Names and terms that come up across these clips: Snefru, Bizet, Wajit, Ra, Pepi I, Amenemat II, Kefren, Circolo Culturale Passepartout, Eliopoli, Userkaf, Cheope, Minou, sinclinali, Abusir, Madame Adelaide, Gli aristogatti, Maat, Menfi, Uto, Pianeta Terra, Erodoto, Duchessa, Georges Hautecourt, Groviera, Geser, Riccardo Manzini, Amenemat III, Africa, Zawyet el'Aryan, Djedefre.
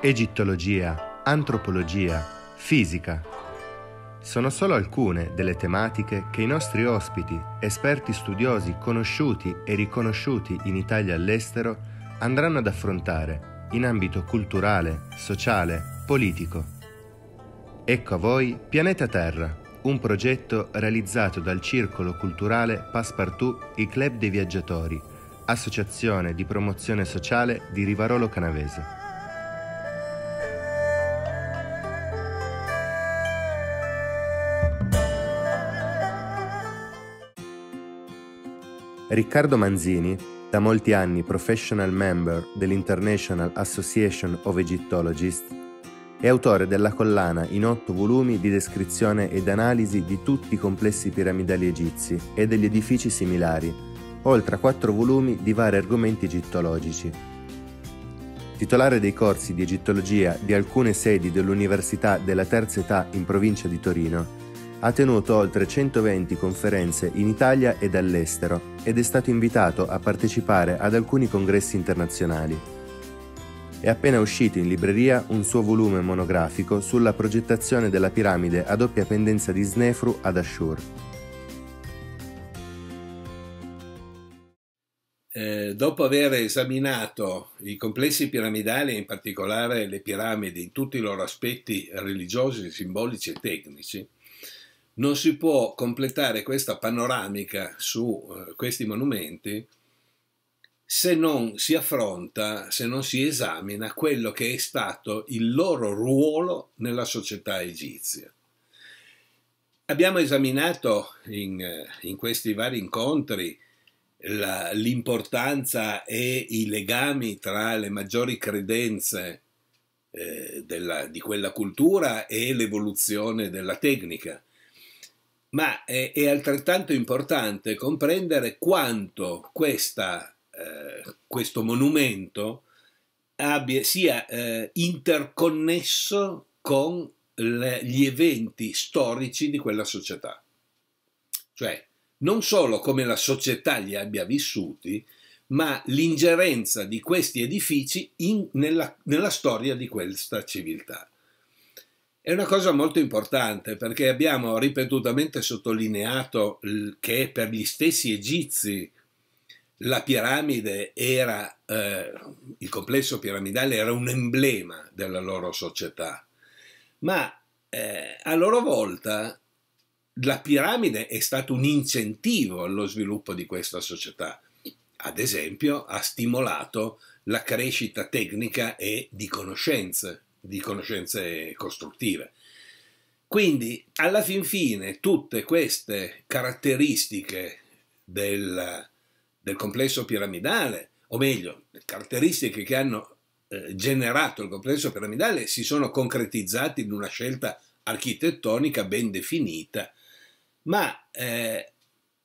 egittologia, antropologia, fisica. Sono solo alcune delle tematiche che i nostri ospiti, esperti studiosi conosciuti e riconosciuti in Italia e all'estero, andranno ad affrontare in ambito culturale, sociale, politico. Ecco a voi Pianeta Terra, un progetto realizzato dal Circolo Culturale Passepartout, il Club dei Viaggiatori, associazione di promozione sociale di Rivarolo Canavese. Riccardo Manzini, da molti anni professional member dell'International Association of Egyptologists, è autore della collana in 8 volumi di descrizione ed analisi di tutti i complessi piramidali egizi e degli edifici similari, oltre a 4 volumi di vari argomenti egittologici. Titolare dei corsi di egittologia di alcune sedi dell'Università della Terza Età in provincia di Torino, ha tenuto oltre 120 conferenze in Italia ed all'estero ed è stato invitato a partecipare ad alcuni congressi internazionali. È appena uscito in libreria un suo volume monografico sulla progettazione della piramide a doppia pendenza di Snefru ad Dashur. Dopo aver esaminato i complessi piramidali, in particolare le piramidi in tutti i loro aspetti religiosi, simbolici e tecnici, non si può completare questa panoramica su questi monumenti se non si affronta, se non si esamina quello che è stato il loro ruolo nella società egizia. Abbiamo esaminato in questi vari incontri l'importanza e i legami tra le maggiori credenze di quella cultura e l'evoluzione della tecnica. Ma è altrettanto importante comprendere quanto questo monumento sia interconnesso con gli eventi storici di quella società. Cioè, non solo come la società li abbia vissuti, ma l'ingerenza di questi edifici nella storia di questa civiltà. È una cosa molto importante perché abbiamo ripetutamente sottolineato che per gli stessi egizi la piramide era, il complesso piramidale era un emblema della loro società, ma a loro volta la piramide è stato un incentivo allo sviluppo di questa società. Ad esempio ha stimolato la crescita tecnica e di conoscenze costruttive. Quindi alla fin fine tutte queste caratteristiche del complesso piramidale, o meglio le caratteristiche che hanno generato il complesso piramidale, si sono concretizzate in una scelta architettonica ben definita, ma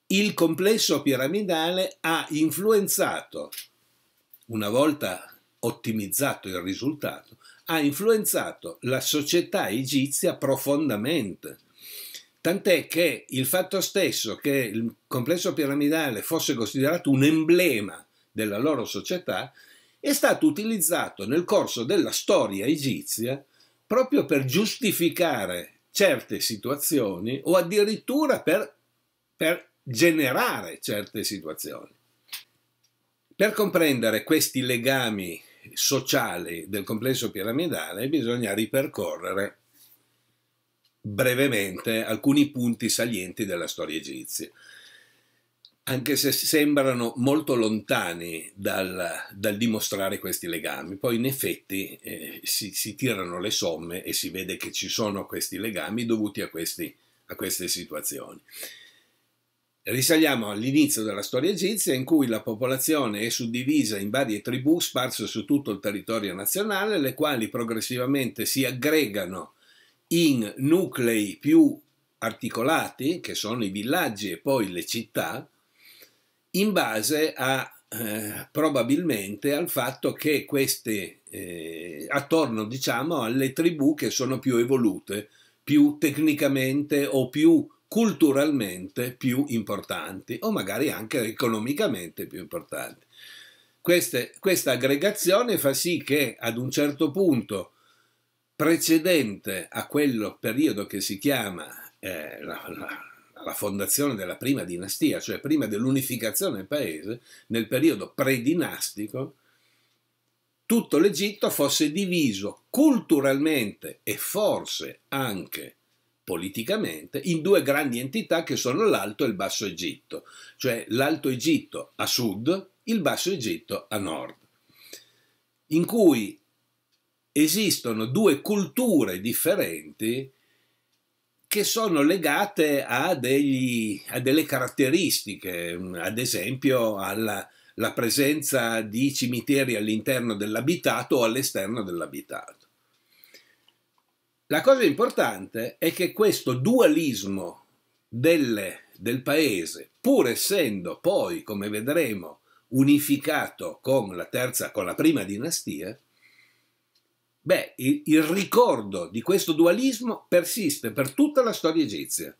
il complesso piramidale ha influenzato, una volta ottimizzato il risultato, ha influenzato la società egizia profondamente, tant'è che il fatto stesso che il complesso piramidale fosse considerato un emblema della loro società è stato utilizzato nel corso della storia egizia proprio per giustificare certe situazioni o addirittura per generare certe situazioni. Per comprendere questi legami sociali del complesso piramidale bisogna ripercorrere brevemente alcuni punti salienti della storia egizia, anche se sembrano molto lontani dal dimostrare questi legami. Poi in effetti si tirano le somme e si vede che ci sono questi legami dovuti a queste situazioni. Risaliamo all'inizio della storia egizia, in cui la popolazione è suddivisa in varie tribù sparse su tutto il territorio nazionale, le quali progressivamente si aggregano in nuclei più articolati, che sono i villaggi e poi le città, in base probabilmente al fatto che queste, attorno diciamo alle tribù che sono più evolute, più tecnicamente o più culturalmente più importanti, o magari anche economicamente più importanti. Questa aggregazione fa sì che ad un certo punto precedente a quel periodo che si chiama la fondazione della prima dinastia, cioè prima dell'unificazione del paese, nel periodo predinastico, tutto l'Egitto fosse diviso culturalmente e forse anche politicamente in due grandi entità che sono l'Alto e il Basso Egitto, cioè l'Alto Egitto a sud, il Basso Egitto a nord, in cui esistono due culture differenti che sono legate a delle caratteristiche, ad esempio alla presenza di cimiteri all'interno dell'abitato o all'esterno dell'abitato. La cosa importante è che questo dualismo del paese, pur essendo poi, come vedremo, unificato con la prima dinastia, beh, il ricordo di questo dualismo persiste per tutta la storia egizia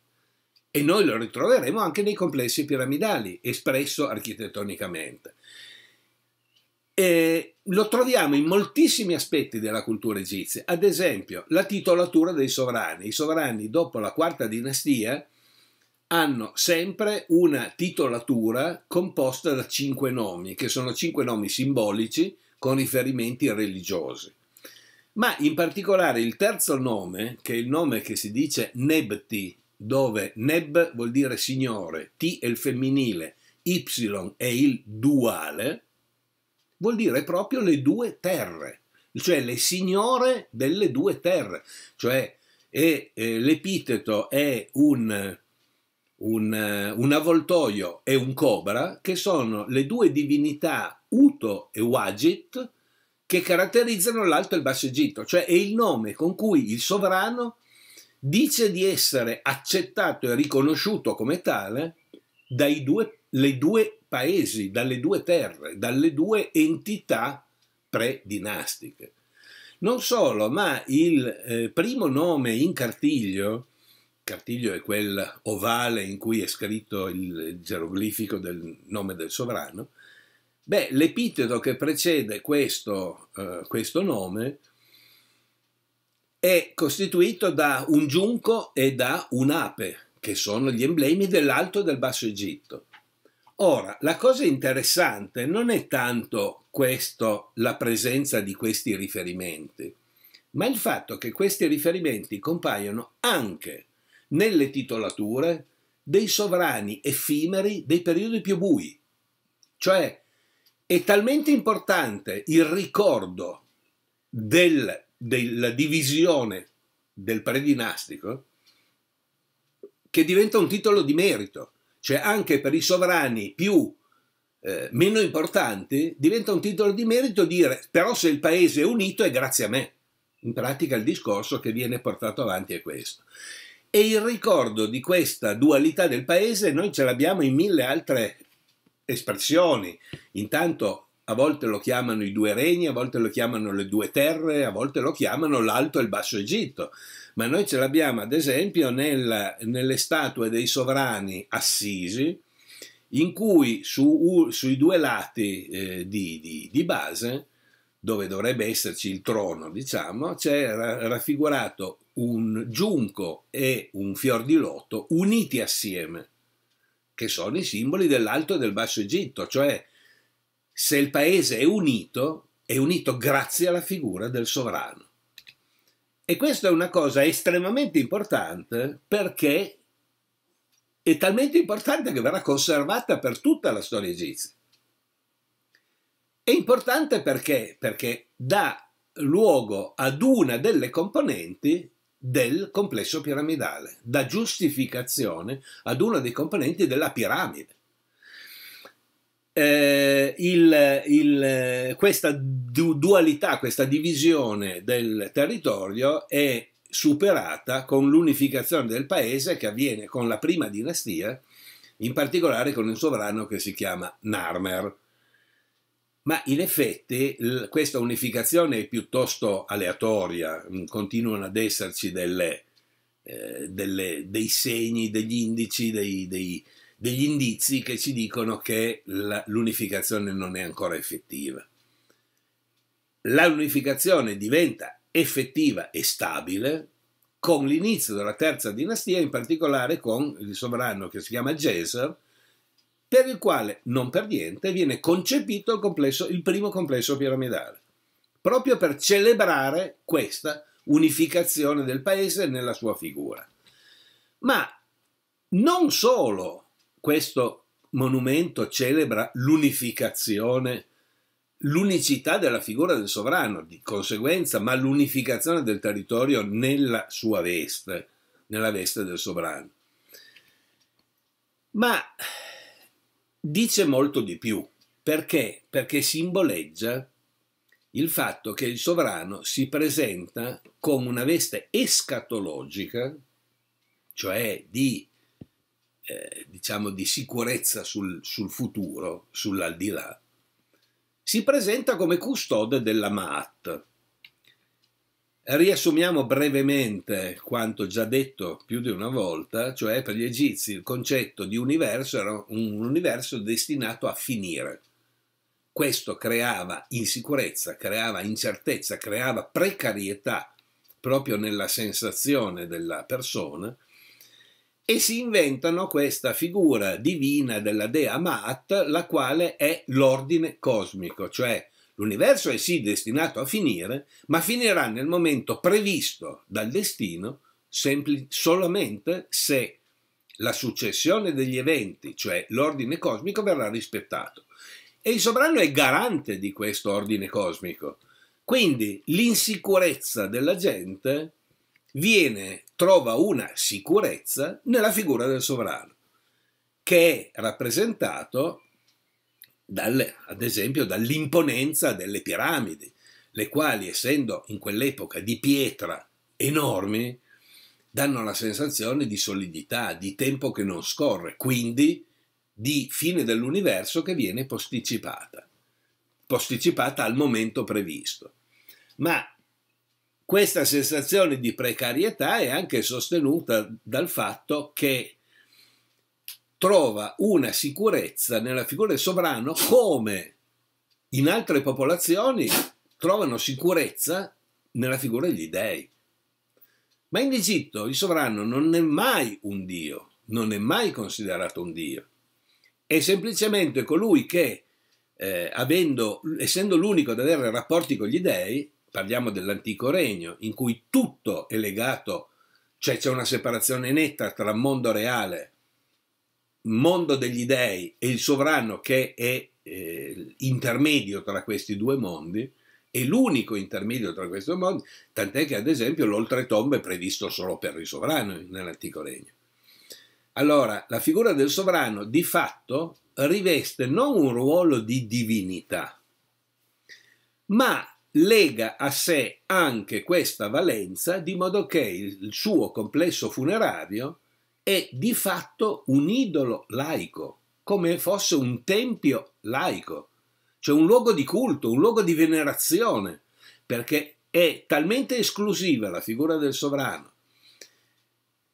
e noi lo ritroveremo anche nei complessi piramidali, espresso architettonicamente. E lo troviamo in moltissimi aspetti della cultura egizia, ad esempio la titolatura dei sovrani. I sovrani dopo la quarta dinastia hanno sempre una titolatura composta da 5 nomi, che sono 5 nomi simbolici con riferimenti religiosi. Ma in particolare il terzo nome, che è il nome che si dice Nebti, dove Neb vuol dire signore, T è il femminile, Y è il duale, vuol dire proprio le due terre, cioè le signore delle due terre. Cioè l'epiteto è un avvoltoio e un cobra, che sono le due divinità Uto e Wajit, che caratterizzano l'Alto e il Basso Egitto, cioè è il nome con cui il sovrano dice di essere accettato e riconosciuto come tale dai due paesi, dalle due terre, dalle due entità predinastiche. Non solo, ma il primo nome in cartiglio è quel ovale in cui è scritto il geroglifico del nome del sovrano. Beh, l'epiteto che precede questo nome è costituito da un giunco e da un'ape, che sono gli emblemi dell'Alto e del Basso Egitto. Ora, la cosa interessante non è tanto la presenza di questi riferimenti, ma il fatto che questi riferimenti compaiono anche nelle titolature dei sovrani effimeri dei periodi più bui. Cioè, è talmente importante il ricordo della divisione del predinastico che diventa un titolo di merito, cioè anche per i sovrani meno importanti diventa un titolo di merito dire però se il paese è unito è grazie a me. In pratica il discorso che viene portato avanti è questo. E il ricordo di questa dualità del paese noi ce l'abbiamo in mille altre espressioni. Intanto a volte lo chiamano i due regni, a volte lo chiamano le due terre, a volte lo chiamano l'Alto e il Basso Egitto, ma noi ce l'abbiamo ad esempio nelle statue dei sovrani assisi, in cui sui due lati di base, dove dovrebbe esserci il trono, diciamo, c'è raffigurato un giunco e un fior di loto uniti assieme, che sono i simboli dell'Alto e del Basso Egitto, cioè se il paese è unito grazie alla figura del sovrano. E questa è una cosa estremamente importante perché è talmente importante che verrà conservata per tutta la storia egizia. È importante perché? Perché dà luogo ad una delle componenti del complesso piramidale, da giustificazione ad uno dei componenti della piramide. Questa dualità, questa divisione del territorio è superata con l'unificazione del paese che avviene con la prima dinastia, in particolare con un sovrano che si chiama Narmer. Ma in effetti questa unificazione è piuttosto aleatoria, continuano ad esserci dei segni, degli indici, degli indizi che ci dicono che l'unificazione non è ancora effettiva. La unificazione diventa effettiva e stabile con l'inizio della terza dinastia, in particolare con il sovrano che si chiama Geser, per il quale, non per niente, viene concepito il primo complesso piramidale, proprio per celebrare questa unificazione del paese nella sua figura. Ma non solo questo monumento celebra l'unificazione, l'unicità della figura del sovrano, di conseguenza, ma l'unificazione del territorio nella sua veste, nella veste del sovrano. Ma dice molto di più. Perché? Perché simboleggia il fatto che il sovrano si presenta come una veste escatologica, cioè di, diciamo, di sicurezza sul futuro, sull'aldilà. Si presenta come custode della Maat. Riassumiamo brevemente quanto già detto più di una volta, cioè per gli egizi il concetto di universo era un universo destinato a finire. Questo creava insicurezza, creava incertezza, creava precarietà proprio nella sensazione della persona, e si inventano questa figura divina della dea Maat, la quale è l'ordine cosmico, cioè l'universo è sì destinato a finire, ma finirà nel momento previsto dal destino solamente se la successione degli eventi, cioè l'ordine cosmico, verrà rispettato. E il sovrano è garante di questo ordine cosmico. Quindi l'insicurezza della gente trova una sicurezza nella figura del sovrano, che è rappresentato ad esempio dall'imponenza delle piramidi, le quali, essendo in quell'epoca di pietra enormi, danno la sensazione di solidità, di tempo che non scorre, quindi di fine dell'universo che viene posticipata al momento previsto. Ma questa sensazione di precarietà è anche sostenuta dal fatto che trova una sicurezza nella figura del sovrano, come in altre popolazioni trovano sicurezza nella figura degli dei. Ma in Egitto il sovrano non è mai un dio, non è mai considerato un dio. È semplicemente colui che, essendo l'unico ad avere rapporti con gli dei, parliamo dell'antico regno, in cui tutto è legato, cioè c'è una separazione netta tra mondo reale, mondo degli dei, e il sovrano che è intermedio tra questi due mondi, è l'unico intermedio tra questi due mondi, tant'è che ad esempio l'oltretomba è previsto solo per il sovrano nell'antico regno. Allora, la figura del sovrano di fatto riveste non un ruolo di divinità, ma lega a sé anche questa valenza, di modo che il suo complesso funerario è di fatto un idolo laico, come fosse un tempio laico, cioè un luogo di culto, un luogo di venerazione, perché è talmente esclusiva la figura del sovrano,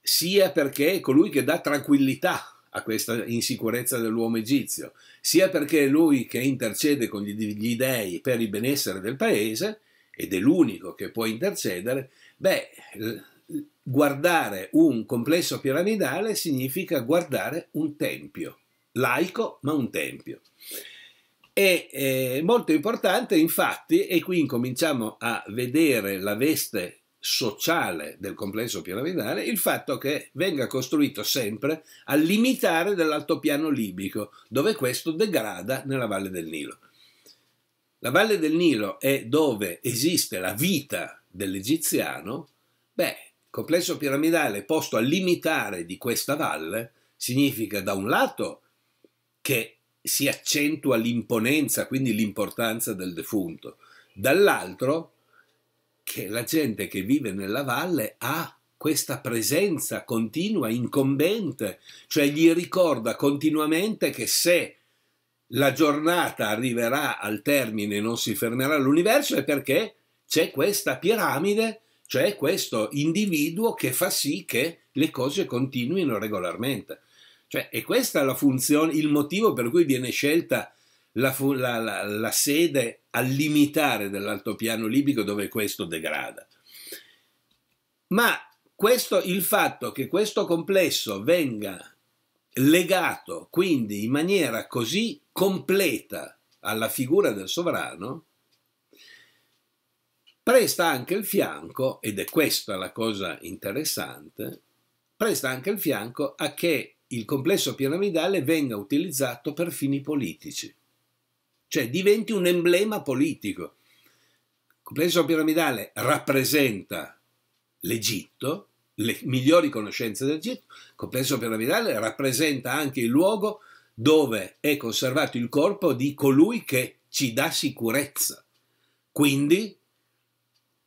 sia perché è colui che dà tranquillità a questa insicurezza dell'uomo egizio, sia perché è lui che intercede con gli dei per il benessere del paese, ed è l'unico che può intercedere. Beh, guardare un complesso piramidale significa guardare un tempio, laico ma un tempio. È molto importante, infatti, e qui incominciamo a vedere la veste sociale del complesso piramidale, il fatto che venga costruito sempre al limitare dell'altopiano libico, dove questo degrada nella Valle del Nilo. La Valle del Nilo è dove esiste la vita dell'egiziano. Beh, il complesso piramidale posto al limitare di questa valle significa da un lato che si accentua l'imponenza, quindi l'importanza del defunto, dall'altro che la gente che vive nella valle ha questa presenza continua, incombente, cioè gli ricorda continuamente che se la giornata arriverà al termine e non si fermerà l'universo è perché c'è questa piramide, cioè questo individuo che fa sì che le cose continuino regolarmente. Cioè, è questa la funzione, il motivo per cui viene scelta la sede al limitare dell'altopiano libico dove questo degrada. Ma questo, il fatto che questo complesso venga legato quindi in maniera così completa alla figura del sovrano, presta anche il fianco, ed è questa la cosa interessante, presta anche il fianco a che il complesso piramidale venga utilizzato per fini politici, cioè diventi un emblema politico. Il complesso piramidale rappresenta l'Egitto, le migliori conoscenze dell'Egitto. Il complesso piramidale rappresenta anche il luogo dove è conservato il corpo di colui che ci dà sicurezza. Quindi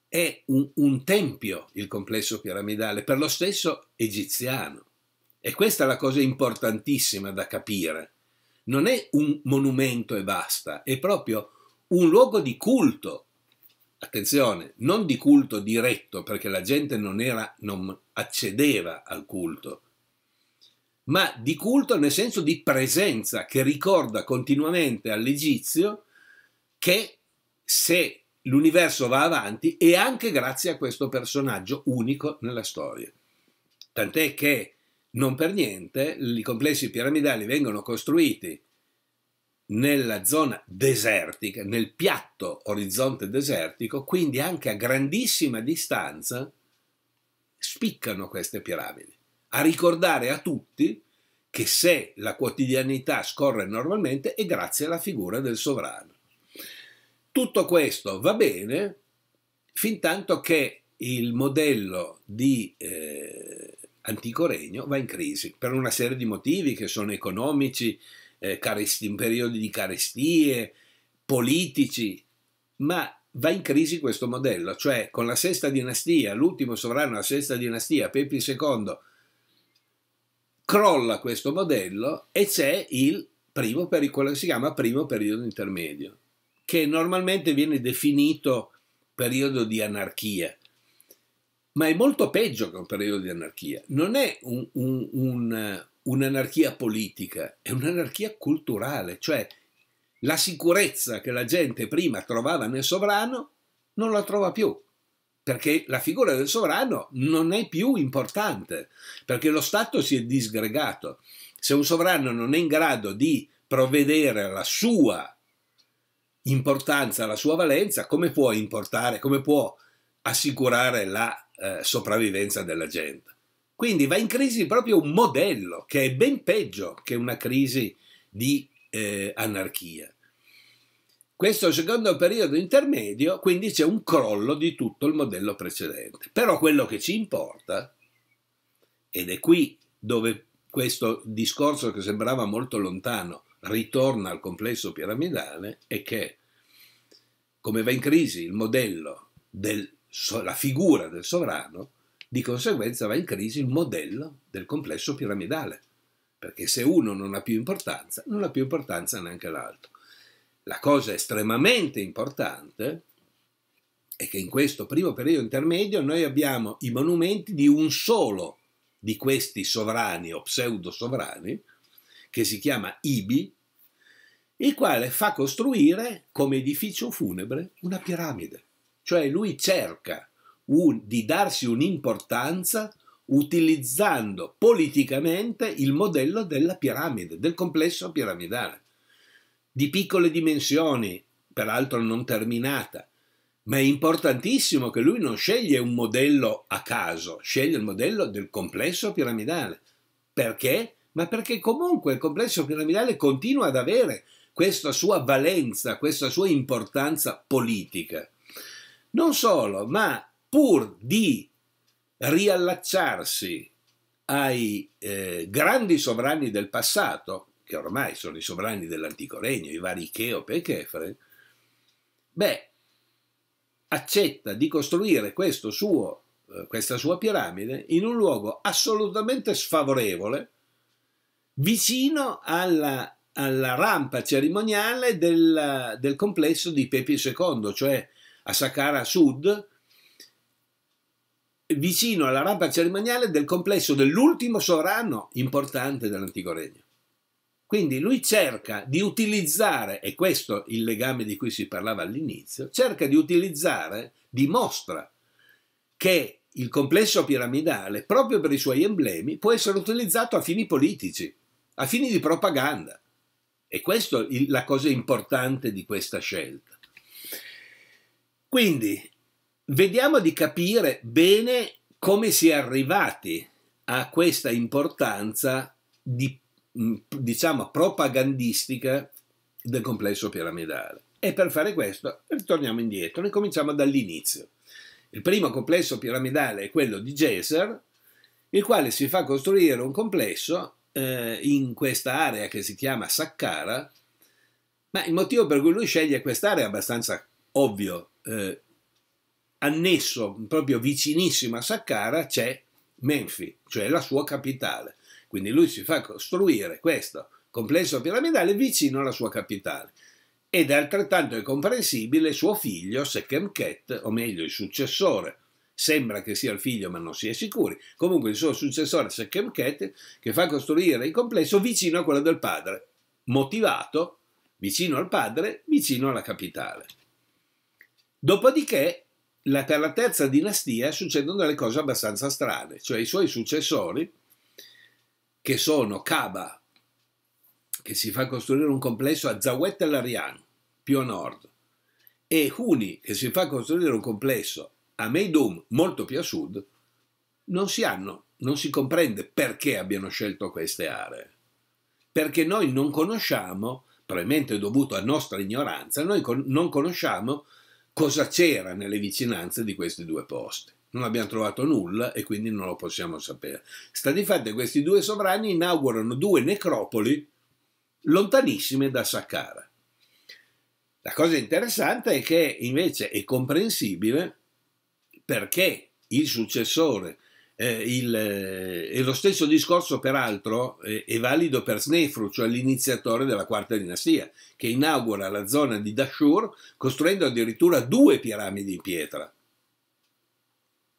è un tempio il complesso piramidale per lo stesso egiziano. E questa è la cosa importantissima da capire. Non è un monumento e basta, è proprio un luogo di culto. Attenzione, non di culto diretto, perché la gente non accedeva al culto, ma di culto nel senso di presenza, che ricorda continuamente all'Egizio che se l'universo va avanti è anche grazie a questo personaggio unico nella storia. Tant'è che non per niente i complessi piramidali vengono costruiti nella zona desertica, nel piatto orizzonte desertico, quindi anche a grandissima distanza spiccano queste piramidi, a ricordare a tutti che se la quotidianità scorre normalmente è grazie alla figura del sovrano. Tutto questo va bene fin tanto che il modello di antico regno va in crisi per una serie di motivi che sono economici, in periodi di carestie, politici, ma va in crisi questo modello, cioè con la sesta dinastia, l'ultimo sovrano della sesta dinastia, Pepi II, crolla questo modello e c'è il primo, quello che si chiama primo periodo intermedio, che normalmente viene definito periodo di anarchia, ma è molto peggio che un periodo di anarchia, non è un'anarchia politica, è un'anarchia culturale, cioè la sicurezza che la gente prima trovava nel sovrano non la trova più, perché la figura del sovrano non è più importante, perché lo Stato si è disgregato. Se un sovrano non è in grado di provvedere alla sua importanza, alla sua valenza, come può importare, come può assicurare la sopravvivenza della gente? Quindi va in crisi proprio un modello che è ben peggio che una crisi di anarchia. Questo secondo periodo intermedio, quindi c'è un crollo di tutto il modello precedente. Però quello che ci importa, ed è qui dove questo discorso che sembrava molto lontano ritorna al complesso piramidale, è che come va in crisi il modello, la figura del sovrano, di conseguenza va in crisi il modello del complesso piramidale, perché se uno non ha più importanza, non ha più importanza neanche l'altro. La cosa estremamente importante è che in questo primo periodo intermedio noi abbiamo i monumenti di un solo di questi sovrani o pseudo-sovrani, che si chiama Ibi, il quale fa costruire come edificio funebre una piramide. Cioè lui cerca di darsi un'importanza utilizzando politicamente il modello della piramide, del complesso piramidale, di piccole dimensioni, peraltro non terminata, ma è importantissimo che lui non sceglie un modello a caso, sceglie il modello del complesso piramidale. Perché? Ma perché comunque il complesso piramidale continua ad avere questa sua valenza, questa sua importanza politica. Non solo, ma pur di riallacciarsi ai grandi sovrani del passato, che ormai sono i sovrani dell'antico regno, i vari Cheope e Kefren, beh, accetta di costruire questo questa sua piramide in un luogo assolutamente sfavorevole, vicino alla rampa cerimoniale del complesso di Pepi II, cioè a Saqqara a sud, vicino alla rampa cerimoniale del complesso dell'ultimo sovrano importante dell'Antico Regno. Quindi lui cerca di utilizzare, e questo il legame di cui si parlava all'inizio, cerca di utilizzare, dimostra che il complesso piramidale, proprio per i suoi emblemi, può essere utilizzato a fini politici, a fini di propaganda. E questa è la cosa importante di questa scelta. Quindi vediamo di capire bene come si è arrivati a questa importanza di, diciamo, propagandistica del complesso piramidale. E per fare questo ritorniamo indietro, ne cominciamo dall'inizio. Il primo complesso piramidale è quello di Geser, il quale si fa costruire un complesso in questa area che si chiama Saqqara, ma il motivo per cui lui sceglie quest'area è abbastanza ovvio. Annesso, proprio vicinissimo a Saqqara, c'è Menfi, cioè la sua capitale. Quindi lui si fa costruire questo complesso piramidale vicino alla sua capitale. Ed è altrettanto comprensibile suo figlio Sekhemket, o meglio il successore, sembra che sia il figlio ma non si è sicuri, comunque il suo successore Sekhemket, che fa costruire il complesso vicino a quello del padre, motivato, vicino al padre, vicino alla capitale. Dopodiché per la terza dinastia succedono delle cose abbastanza strane, cioè i suoi successori, che sono Kaba, che si fa costruire un complesso a Zawyet el'Aryan, più a nord, e Huni, che si fa costruire un complesso a Meidum, molto più a sud, non si comprende perché abbiano scelto queste aree. Perché noi non conosciamo, probabilmente dovuto a nostra ignoranza, noi non conosciamo cosa c'era nelle vicinanze di questi due posti. Non abbiamo trovato nulla e quindi non lo possiamo sapere. Sta di fatto che questi due sovrani inaugurano due necropoli lontanissime da Saqqara. La cosa interessante è che invece è comprensibile perché il successore, e lo stesso discorso peraltro è valido per Snefru, cioè l'iniziatore della quarta dinastia, che inaugura la zona di Dashur costruendo addirittura due piramidi in pietra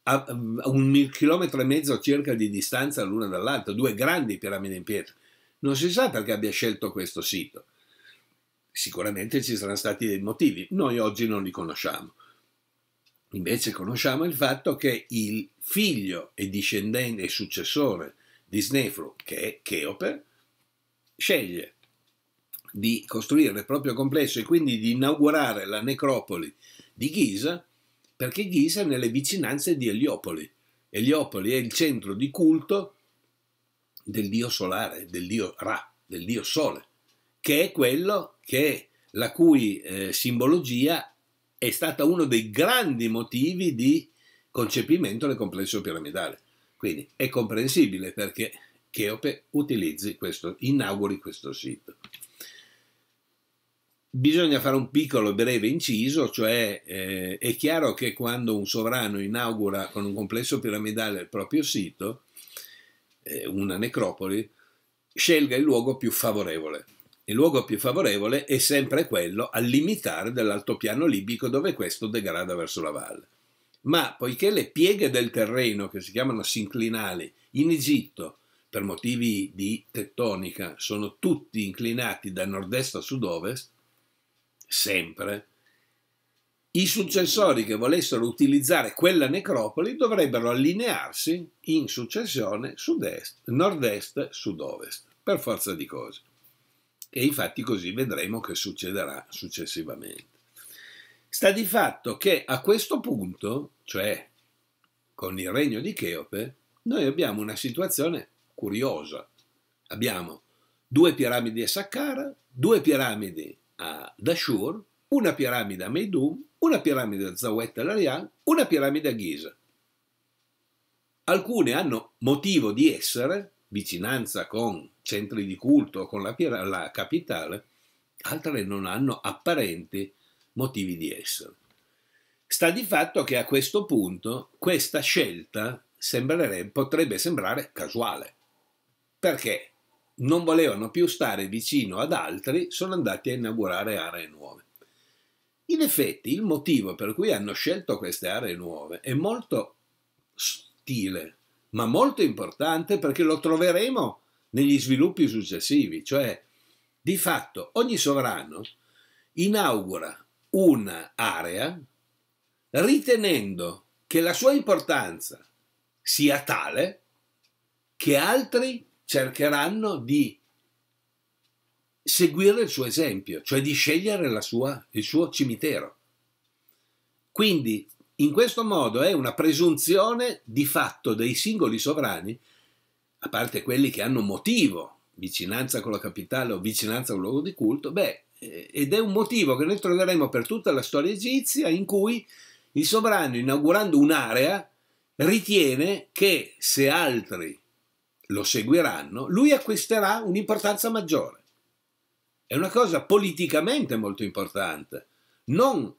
a 1,5 chilometri circa di distanza l'una dall'altra, due grandi piramidi in pietra. Non si sa perché abbia scelto questo sito, sicuramente ci saranno stati dei motivi, noi oggi non li conosciamo. Invece conosciamo il fatto che il figlio e discendente e successore di Snefru, che è Cheope, sceglie di costruire il proprio complesso e quindi di inaugurare la necropoli di Ghisa, perché Ghisa è nelle vicinanze di Eliopoli. Eliopoli è il centro di culto del dio solare, del dio Ra, del dio Sole, che è quello che, la cui simbologia è stata uno dei grandi motivi di concepimento del complesso piramidale. Quindi è comprensibile perché Cheope utilizzi questo, inauguri questo sito. Bisogna fare un piccolo breve inciso, cioè è chiaro che quando un sovrano inaugura con un complesso piramidale il proprio sito, una necropoli, scelga il luogo più favorevole. Il luogo più favorevole è sempre quello al limitare dell'altopiano libico, dove questo degrada verso la valle. Ma poiché le pieghe del terreno, che si chiamano sinclinali, in Egitto per motivi di tettonica sono tutti inclinati da nord-est a sud-ovest, sempre, i successori che volessero utilizzare quella necropoli dovrebbero allinearsi in successione sud-est, nord-est, sud-ovest, per forza di cose. E infatti così vedremo che succederà successivamente. Sta di fatto che a questo punto, cioè con il regno di Cheope, noi abbiamo una situazione curiosa. Abbiamo due piramidi a Saqqara, due piramidi a Dashur, una piramide a Meidum, una piramide a Zawyet el'Aryan, una piramide a Ghisa. Alcune hanno motivo di essere, vicinanza con centri di culto, con la capitale, altre non hanno apparenti motivi di essere. Sta di fatto che a questo punto questa scelta potrebbe sembrare casuale, perché non volevano più stare vicino ad altri, sono andati a inaugurare aree nuove. In effetti il motivo per cui hanno scelto queste aree nuove è molto sottile, ma molto importante, perché lo troveremo negli sviluppi successivi, cioè di fatto ogni sovrano inaugura un'area ritenendo che la sua importanza sia tale che altri cercheranno di seguire il suo esempio, cioè di scegliere il suo cimitero. Quindi in questo modo è una presunzione di fatto dei singoli sovrani, a parte quelli che hanno motivo, vicinanza con la capitale o vicinanza a un luogo di culto, beh, ed è un motivo che noi troveremo per tutta la storia egizia, in cui il sovrano, inaugurando un'area, ritiene che se altri lo seguiranno, lui acquisterà un'importanza maggiore. È una cosa politicamente molto importante, non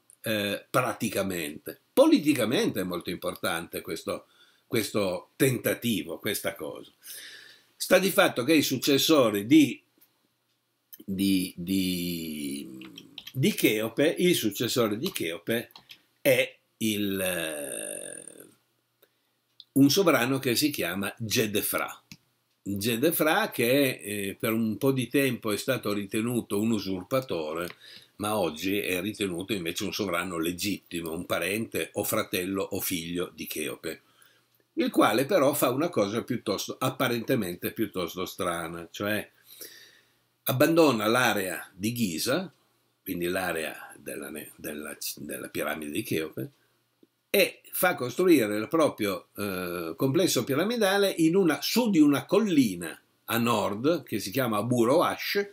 praticamente. Politicamente è molto importante questo tentativo, questa cosa. Sta di fatto che i successori di Cheope, il successore di Cheope è un sovrano che si chiama Djedefre. Djedefre, che per un po' di tempo è stato ritenuto un usurpatore, ma oggi è ritenuto invece un sovrano legittimo, un parente o fratello o figlio di Cheope, il quale però fa una cosa apparentemente piuttosto strana, cioè abbandona l'area di Giza, quindi l'area della piramide di Cheope, e fa costruire il proprio complesso piramidale su di una collina a nord che si chiama Abu Rawash,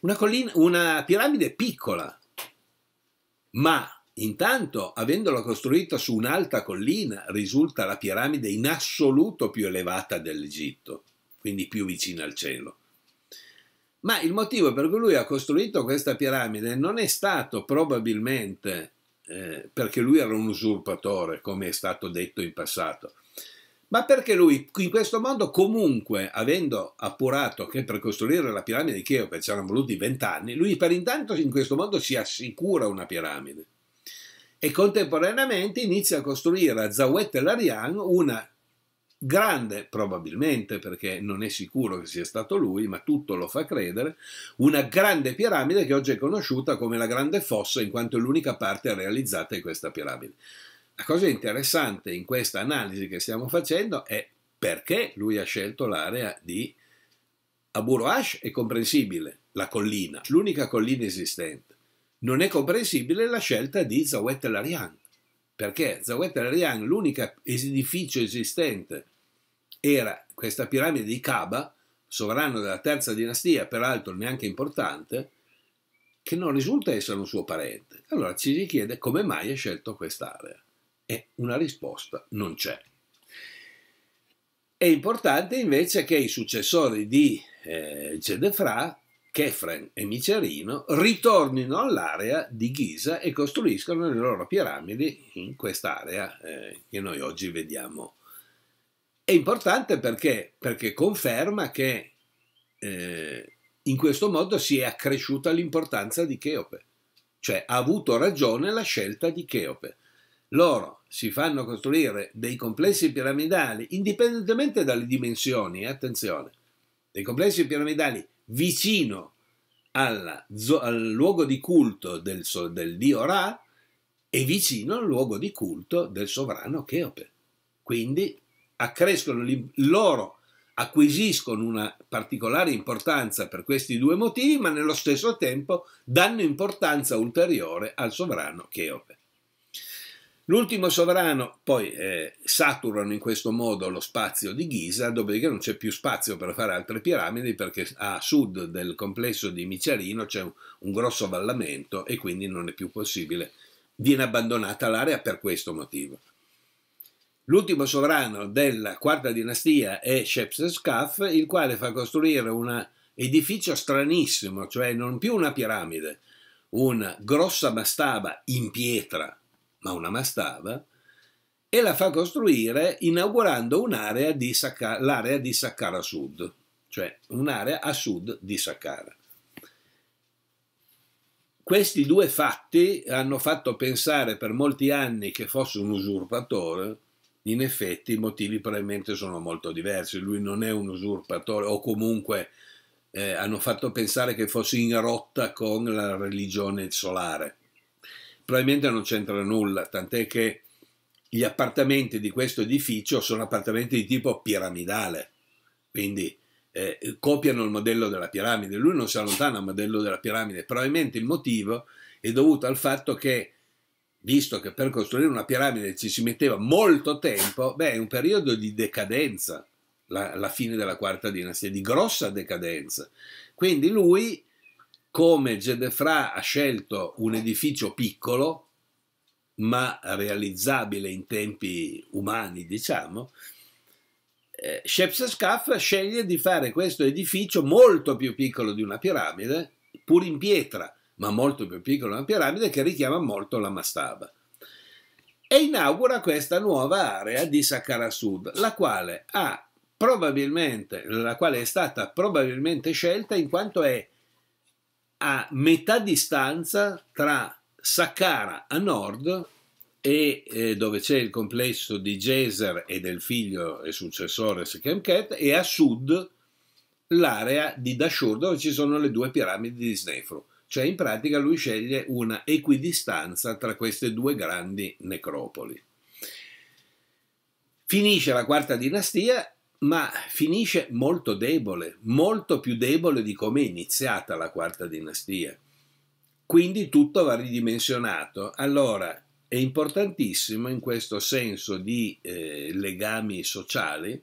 una piramide piccola, ma intanto, avendola costruita su un'alta collina, risulta la piramide in assoluto più elevata dell'Egitto, quindi più vicina al cielo. Ma il motivo per cui lui ha costruito questa piramide non è stato probabilmente perché lui era un usurpatore, come è stato detto in passato, ma perché lui in questo modo, comunque, avendo appurato che per costruire la piramide di Cheope ci erano voluti 20 anni, lui per intanto in questo modo si assicura una piramide e contemporaneamente inizia a costruire a Zawyet el'Aryan una grande, probabilmente perché non è sicuro che sia stato lui, ma tutto lo fa credere, una grande piramide che oggi è conosciuta come la Grande Fossa, in quanto l'unica parte realizzata è questa piramide. La cosa interessante in questa analisi che stiamo facendo è perché lui ha scelto l'area di Abu Rawash. È comprensibile la collina, l'unica collina esistente. Non è comprensibile la scelta di Zawyet el'Aryan, perché Zawyet el'Aryan, l'unico edificio esistente, era questa piramide di Kaba, sovrano della terza dinastia, peraltro neanche importante, che non risulta essere un suo parente. Allora ci si chiede come mai ha scelto quest'area, e una risposta non c'è. È importante invece che i successori di Djedefre, Kefren e Micerino, ritornino all'area di Giza e costruiscono le loro piramidi in quest'area che noi oggi vediamo. È importante perché conferma che in questo modo si è accresciuta l'importanza di Cheope, cioè ha avuto ragione la scelta di Cheope. Loro si fanno costruire dei complessi piramidali, indipendentemente dalle dimensioni, attenzione, dei complessi piramidali vicino al luogo di culto del dio Ra e vicino al luogo di culto del sovrano Cheope. Quindi acquisiscono una particolare importanza per questi due motivi, ma nello stesso tempo danno importanza ulteriore al sovrano Cheope. L'ultimo sovrano, poi saturano in questo modo lo spazio di Giza, dopodiché non c'è più spazio per fare altre piramidi, perché a sud del complesso di Micerino c'è un grosso vallamento e quindi non è più possibile, viene abbandonata l'area per questo motivo. L'ultimo sovrano della quarta dinastia è Shepseskaf, il quale fa costruire un edificio stranissimo, cioè non più una piramide, una grossa mastaba in pietra, ma una mastaba, e la fa costruire inaugurando l'area di Saqqara Sud, cioè un'area a sud di Saqqara. Questi due fatti hanno fatto pensare per molti anni che fosse un usurpatore, In effetti i motivi probabilmente sono molto diversi, lui non è un usurpatore, o comunque hanno fatto pensare che fosse in rotta con la religione solare. Probabilmente non c'entra nulla, tant'è che gli appartamenti di questo edificio sono appartamenti di tipo piramidale, quindi copiano il modello della piramide, lui non si allontana dal modello della piramide, probabilmente il motivo è dovuto al fatto che, visto che per costruire una piramide ci si metteva molto tempo, beh, è un periodo di decadenza, la fine della quarta dinastia, di grossa decadenza. Quindi lui, come Djedefre, ha scelto un edificio piccolo, ma realizzabile in tempi umani, diciamo. Shepseskaf sceglie di fare questo edificio molto più piccolo di una piramide, pur in pietra, ma molto più piccola una piramide, che richiama molto la mastaba, e inaugura questa nuova area di Saqqara Sud, la quale è stata probabilmente scelta in quanto è a metà distanza tra Saqqara a nord e dove c'è il complesso di Geser e del figlio e successore Sekhemket, e a sud l'area di Dashur, dove ci sono le due piramidi di Snefru. Cioè in pratica lui sceglie una equidistanza tra queste due grandi necropoli. Finisce la quarta dinastia, ma finisce molto debole, molto più debole di come è iniziata la quarta dinastia. Quindi tutto va ridimensionato. Allora è importantissimo in questo senso di legami sociali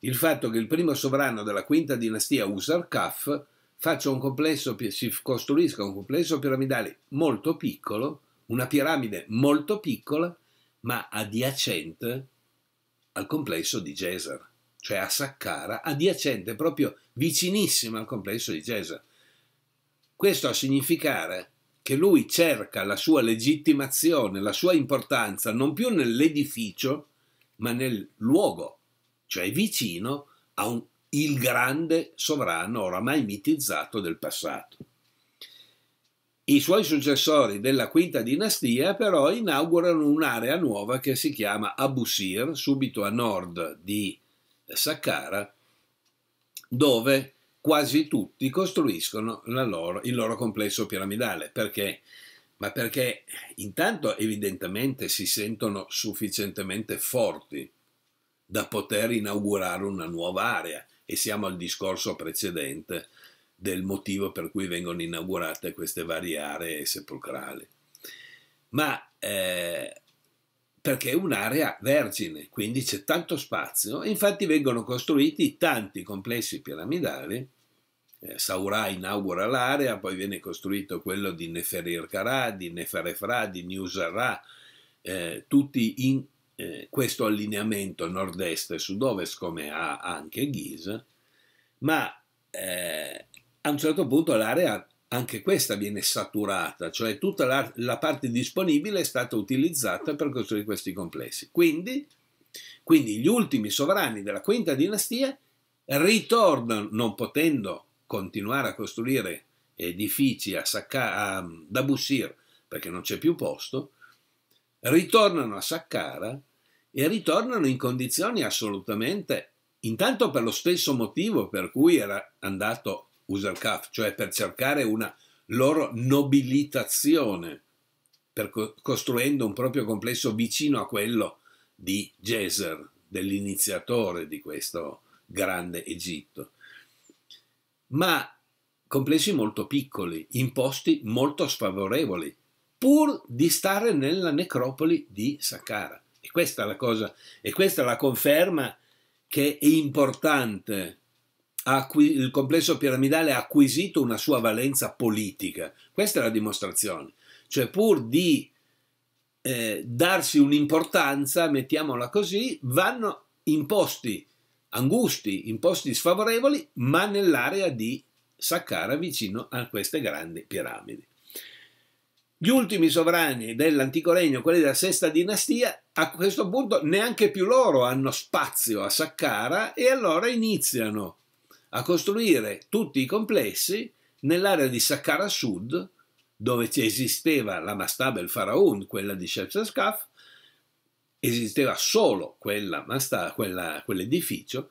il fatto che il primo sovrano della quinta dinastia, Userkaf, si costruisca un complesso piramidale molto piccolo, una piramide molto piccola, ma adiacente al complesso di Geser, cioè a Saqqara, adiacente, proprio vicinissima al complesso di Geser. Questo a significare che lui cerca la sua legittimazione, la sua importanza, non più nell'edificio, ma nel luogo, cioè vicino a il grande sovrano oramai mitizzato del passato. I suoi successori della quinta dinastia però inaugurano un'area nuova che si chiama Abusir, subito a nord di Saqqara, dove quasi tutti costruiscono il loro complesso piramidale. Perché? Ma perché intanto evidentemente si sentono sufficientemente forti da poter inaugurare una nuova area. E siamo al discorso precedente del motivo per cui vengono inaugurate queste varie aree sepolcrali. Ma perché è un'area vergine, quindi c'è tanto spazio, e infatti vengono costruiti tanti complessi piramidali. Saura inaugura l'area, poi viene costruito quello di Neferirkara, di Neferefra, di Niusarra, tutti in questo allineamento nord-est e sud-ovest, come ha anche Giza, ma a un certo punto l'area, anche questa, viene saturata, cioè tutta la parte disponibile è stata utilizzata per costruire questi complessi. Quindi gli ultimi sovrani della quinta dinastia ritornano, non potendo continuare a costruire edifici ad Abusir perché non c'è più posto, ritornano a Saqqara, e ritornano in condizioni assolutamente, intanto per lo stesso motivo per cui era andato Userkaf, cioè per cercare una loro nobilitazione, costruendo un proprio complesso vicino a quello di Geser, dell'iniziatore di questo grande Egitto. Ma complessi molto piccoli, in posti molto sfavorevoli, pur di stare nella necropoli di Saqqara. E questa è la cosa, e questa è la conferma che è importante. Il complesso piramidale ha acquisito una sua valenza politica. Questa è la dimostrazione. Cioè, pur di darsi un'importanza, mettiamola così, vanno in posti angusti, in posti sfavorevoli, ma nell'area di Saqqara, vicino a queste grandi piramidi. Gli ultimi sovrani dell'antico regno, quelli della sesta dinastia, a questo punto neanche più loro hanno spazio a Saqqara, e allora iniziano a costruire tutti i complessi nell'area di Saqqara Sud, dove esisteva la mastaba el-Faraun, quella di Shepseskaf, esisteva solo quell'edificio,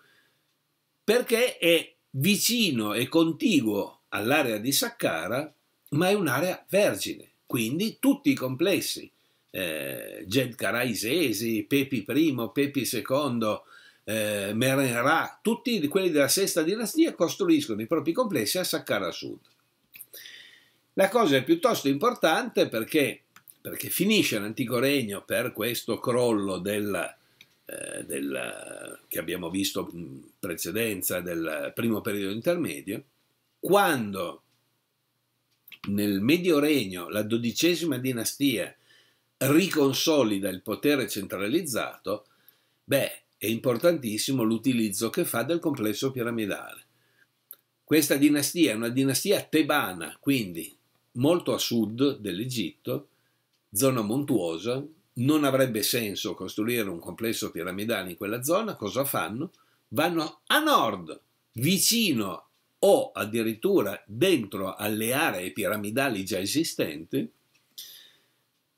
perché è vicino e contiguo all'area di Saqqara, ma è un'area vergine. Quindi tutti i complessi Gedcaraisesi, Pepi I, Pepi II, Ra, tutti quelli della sesta dinastia costruiscono i propri complessi a Saqqara Sud. La cosa è piuttosto importante perché finisce l'antico regno per questo crollo che abbiamo visto in precedenza del primo periodo intermedio, quando nel Medio Regno la XII dinastia riconsolida il potere centralizzato. Beh, è importantissimo l'utilizzo che fa del complesso piramidale. Questa dinastia è una dinastia tebana, quindi molto a sud dell'Egitto, zona montuosa, non avrebbe senso costruire un complesso piramidale in quella zona. Cosa fanno? Vanno a nord, vicino o addirittura dentro alle aree piramidali già esistenti.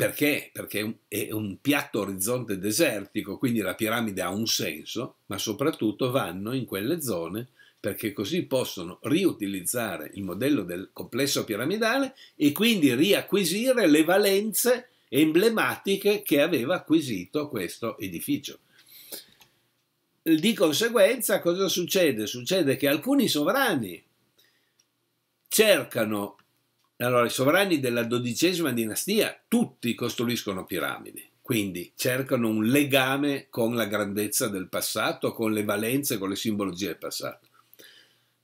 Perché? Perché è un piatto orizzonte desertico, quindi la piramide ha un senso, ma soprattutto vanno in quelle zone perché così possono riutilizzare il modello del complesso piramidale e quindi riacquisire le valenze emblematiche che aveva acquisito questo edificio. Di conseguenza, cosa succede? Succede che alcuni sovrani cercano. Allora, i sovrani della XII dinastia tutti costruiscono piramidi, quindi cercano un legame con la grandezza del passato, con le valenze, con le simbologie del passato.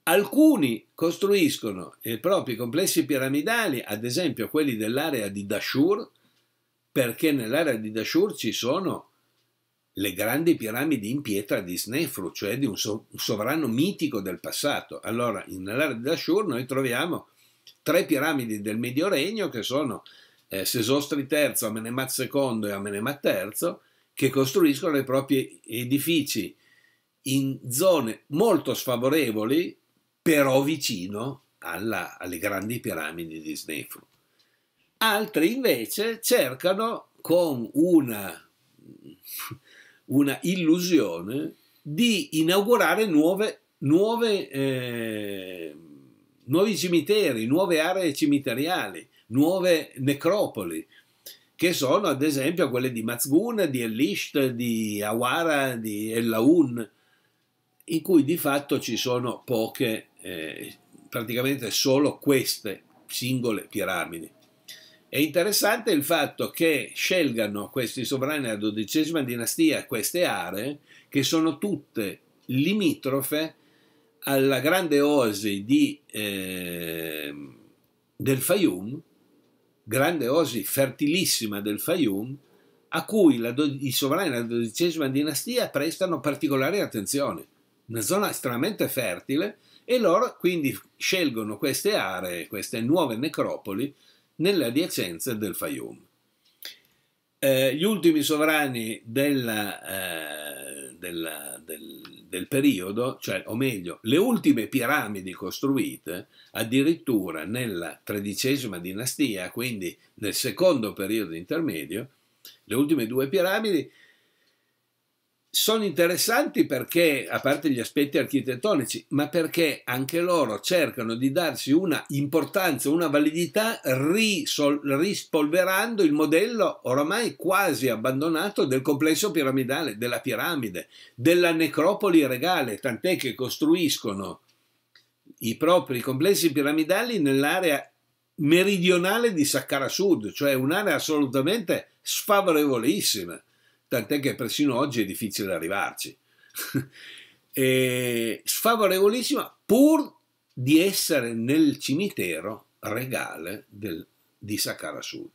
Alcuni costruiscono i propri complessi piramidali, ad esempio quelli dell'area di Dashur, perché nell'area di Dashur ci sono le grandi piramidi in pietra di Snefru, cioè di un sovrano mitico del passato. Allora, nell'area di Dashur noi troviamo tre piramidi del Medio Regno che sono Sesostri III, Amenemat II e Amenemat III, che costruiscono i propri edifici in zone molto sfavorevoli, però vicino alle grandi piramidi di Snefru. Altri invece cercano con una illusione di inaugurare nuovi cimiteri, nuove aree cimiteriali, nuove necropoli, che sono ad esempio quelle di Mazgun, di Elisht, di Awara, di Ellaun, in cui di fatto ci sono poche, praticamente solo queste singole piramidi. È interessante il fatto che scelgano questi sovrani della XII dinastia queste aree che sono tutte limitrofe alla grande oasi del Fayum, grande oasi fertilissima del Fayum, a cui i sovrani della XII dinastia prestano particolare attenzione. Una zona estremamente fertile, e loro quindi scelgono queste aree, queste nuove necropoli, nelle adiacenze del Fayum. Gli ultimi sovrani del periodo, cioè, o meglio, le ultime piramidi costruite addirittura nella XIII dinastia, quindi nel secondo periodo intermedio, le ultime due piramidi sono interessanti perché, a parte gli aspetti architettonici, ma perché anche loro cercano di darsi una importanza, una validità, rispolverando il modello oramai quasi abbandonato del complesso piramidale, della piramide, della necropoli regale, tant'è che costruiscono i propri complessi piramidali nell'area meridionale di Saqqara Sud, cioè un'area assolutamente sfavorevolissima. Tant'è che persino oggi è difficile arrivarci, sfavorevolissima, pur di essere nel cimitero regale di Saqqara Sud.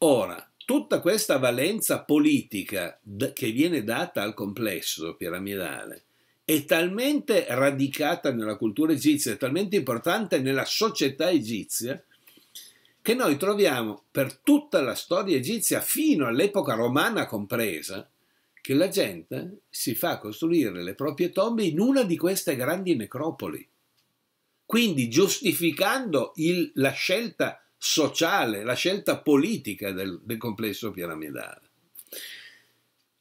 Ora, tutta questa valenza politica che viene data al complesso piramidale è talmente radicata nella cultura egizia, è talmente importante nella società egizia, che noi troviamo per tutta la storia egizia, fino all'epoca romana compresa, che la gente si fa costruire le proprie tombe in una di queste grandi necropoli, quindi giustificando la scelta sociale, la scelta politica del complesso piramidale.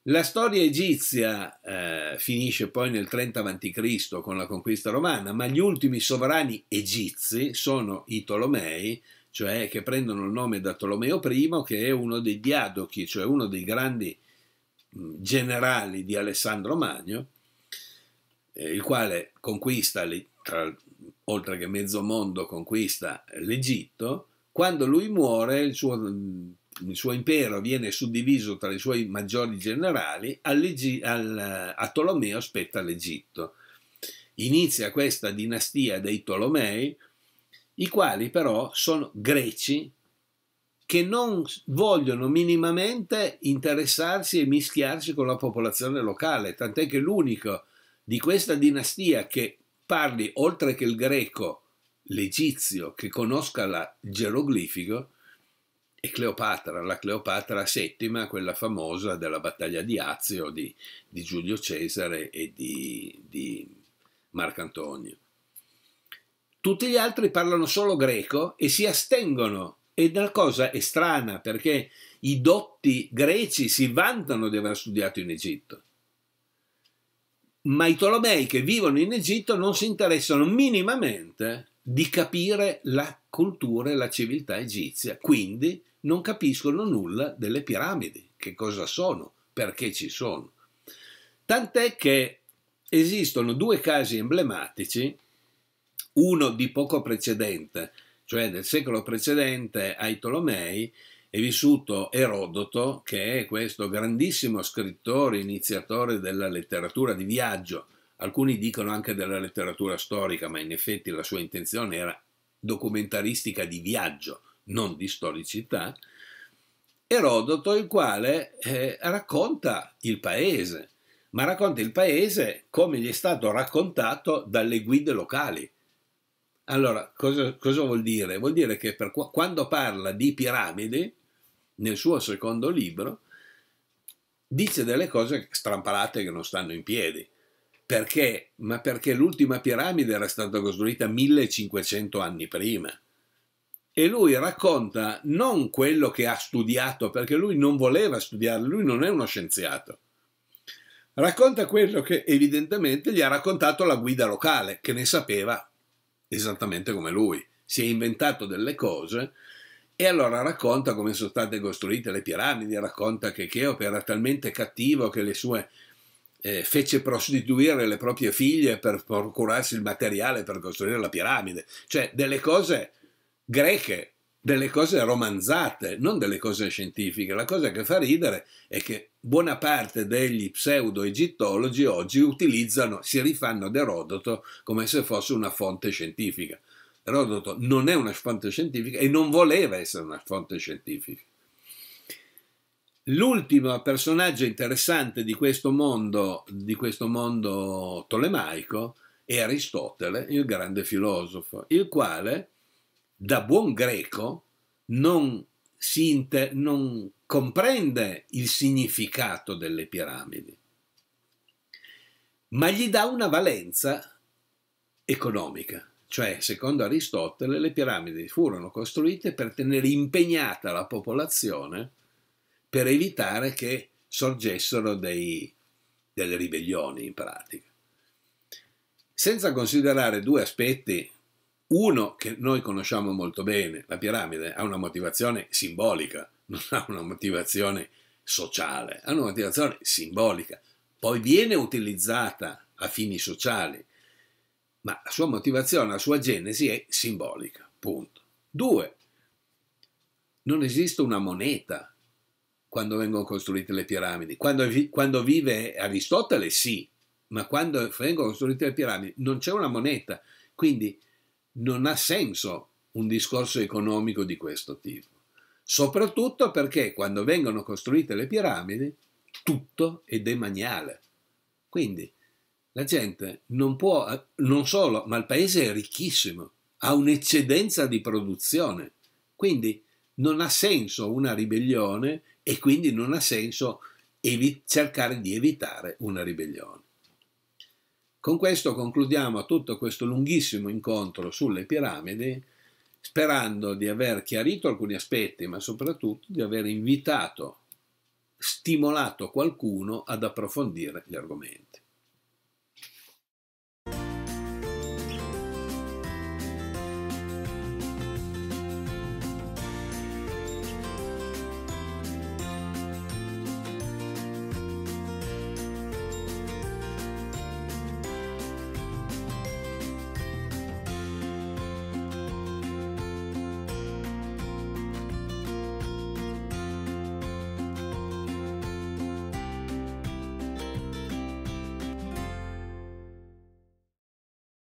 La storia egizia finisce poi nel 30 a.C. con la conquista romana, ma gli ultimi sovrani egizi sono i Tolomei, cioè che prendono il nome da Tolomeo I, che è uno dei diadochi, cioè uno dei grandi generali di Alessandro Magno, il quale conquista, oltre che mezzo mondo, conquista l'Egitto. Quando lui muore, il suo impero viene suddiviso tra i suoi maggiori generali, a Tolomeo spetta l'Egitto. Inizia questa dinastia dei Tolomei, i quali però sono greci che non vogliono minimamente interessarsi e mischiarsi con la popolazione locale, tant'è che l'unico di questa dinastia che parli, oltre che il greco, l'egizio, che conosca il geroglifico, e Cleopatra, la Cleopatra VII, quella famosa della battaglia di Azio, di Giulio Cesare e di Marco Antonio. Tutti gli altri parlano solo greco e si astengono. Ed è una cosa strana, perché i dotti greci si vantano di aver studiato in Egitto, ma i Tolomei che vivono in Egitto non si interessano minimamente di capire la cultura e la civiltà egizia, quindi non capiscono nulla delle piramidi, che cosa sono, perché ci sono. Tant'è che esistono due casi emblematici, uno di poco precedente, cioè del secolo precedente ai Tolomei, è vissuto Erodoto, che è questo grandissimo scrittore, iniziatore della letteratura di viaggio, alcuni dicono anche della letteratura storica, ma in effetti la sua intenzione era documentaristica di viaggio, non di storicità. Erodoto, il quale racconta il paese, ma racconta il paese come gli è stato raccontato dalle guide locali. Allora, cosa vuol dire? Vuol dire che quando parla di piramidi, nel suo secondo libro, dice delle cose strampalate che non stanno in piedi. Perché? Ma perché l'ultima piramide era stata costruita 1500 anni prima. E lui racconta non quello che ha studiato, perché lui non voleva studiare, lui non è uno scienziato. Racconta quello che evidentemente gli ha raccontato la guida locale, che ne sapeva esattamente come lui. Si è inventato delle cose e allora racconta come sono state costruite le piramidi, racconta che Cheope era talmente cattivo che le sue... fece prostituire le proprie figlie per procurarsi il materiale per costruire la piramide, cioè delle cose greche, delle cose romanzate, non delle cose scientifiche. La cosa che fa ridere è che buona parte degli pseudo-egittologi oggi utilizzano, si rifanno ad Erodoto come se fosse una fonte scientifica. Erodoto non è una fonte scientifica e non voleva essere una fonte scientifica. L'ultimo personaggio interessante di questo mondo tolemaico è Aristotele, il grande filosofo, il quale, da buon greco, non comprende il significato delle piramidi, ma gli dà una valenza economica. Cioè, secondo Aristotele, le piramidi furono costruite per tenere impegnata la popolazione, per evitare che sorgessero delle ribellioni, in pratica. Senza considerare due aspetti, uno che noi conosciamo molto bene, la piramide ha una motivazione simbolica, non ha una motivazione sociale, ha una motivazione simbolica, poi viene utilizzata a fini sociali, ma la sua motivazione, la sua genesi è simbolica, punto. Due, non esiste una moneta quando vengono costruite le piramidi. Quando vive Aristotele sì, ma quando vengono costruite le piramidi non c'è una moneta, quindi non ha senso un discorso economico di questo tipo. Soprattutto perché quando vengono costruite le piramidi tutto è demaniale. Quindi la gente non può, non solo, ma il paese è ricchissimo, ha un'eccedenza di produzione, quindi non ha senso una ribellione e quindi non ha senso cercare di evitare una ribellione. Con questo concludiamo tutto questo lunghissimo incontro sulle piramidi, sperando di aver chiarito alcuni aspetti, ma soprattutto di aver invitato stimolato qualcuno ad approfondire gli argomenti.